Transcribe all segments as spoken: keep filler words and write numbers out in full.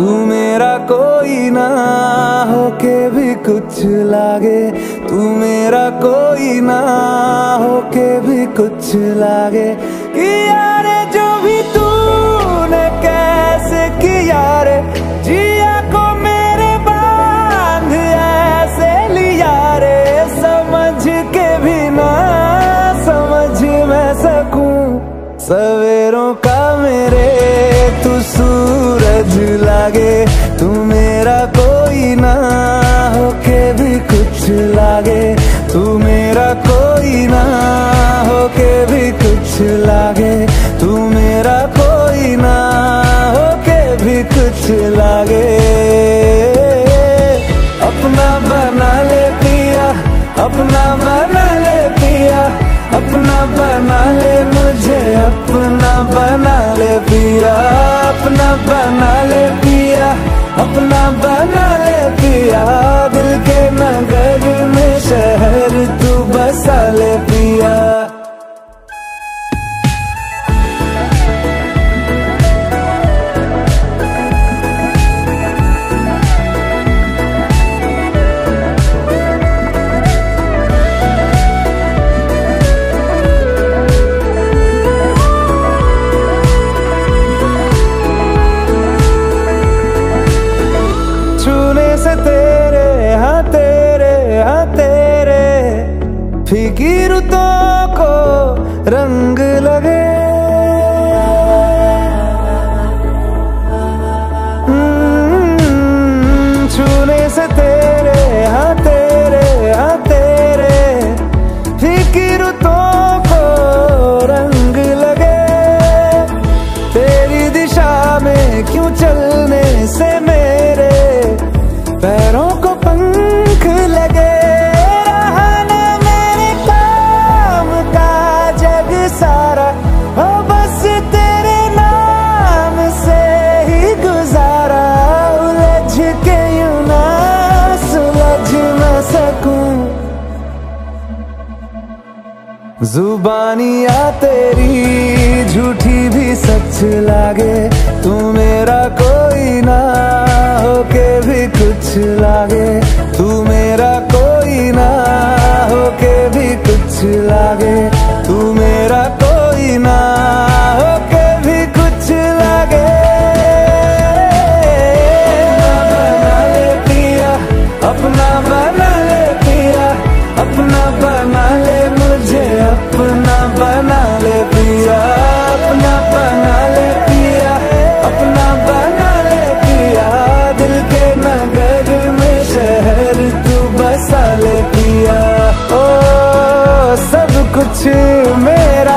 तू मेरा कोई ना होके भी कुछ लागे, तू मेरा कोई ना होके भी कुछ लागे। कि यारे जो भी तूने कैसे किया रे, जिया को मेरे बांध ऐसे लिया रे, समझ के भी ना समझ मैं सकूं। सवेरों का मेरे तू सूरज लागे, तू मेरा कोई ना होके भी कुछ लागे, तू मेरा कोई ना होके भी कुछ लागे, तू मेरा कोई ना होके भी कुछ लागे। अपना बना ले पिया, अपना बना ले पिया, अपना बना ले मुझे, अपना बना ले पिया, अपना बना ले पिया, अपना बना ले पिया। दिल के नगर में शहर तू बसा ले पिया। तेरे हाँ तेरे हाँ तेरे फीकी रुतों को रंग लगे, छूने से तेरे हाँ तेरे हाँ तेरे फीकी रुतों को रंग लगे। तेरी दिशा में क्यों चलने से मेरे पैरों को पंख लगे, रहा ना मेरे काम का जग सारा, हो बस तेरे नाम से ही गुजारा। उलझ के यूं ना सुलझ ना सकूं, जुबानियां तेरी झूठी भी सच लागे, तू मेरा कोई ना होके भी कुछ लागे, तू मेरा कोई ना होके भी कुछ लागे, तू मेरा कोई ना होके भी कुछ लागे। अपना बना ले पिया, अपना बना ले पिया, अपना बना ले मुझे, अपना बना ले पिया, अपना बना ले पिया, अपना बना ले पिया। दिल के नगर में शहर तू बसा ले पिया। ओ सब कुछ मेरा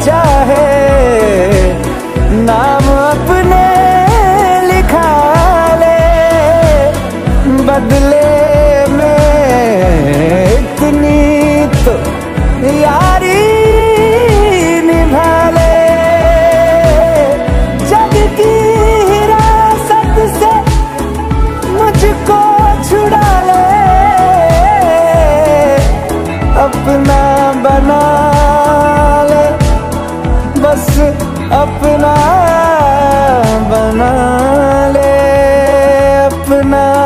चाहे नाम अपने लिखा ले, बदले में इतनी तो यारी निभा ले। जग की हिरासत से मुझको छुड़ा ले, अपना बना ले, बस अपना बना ले, अपना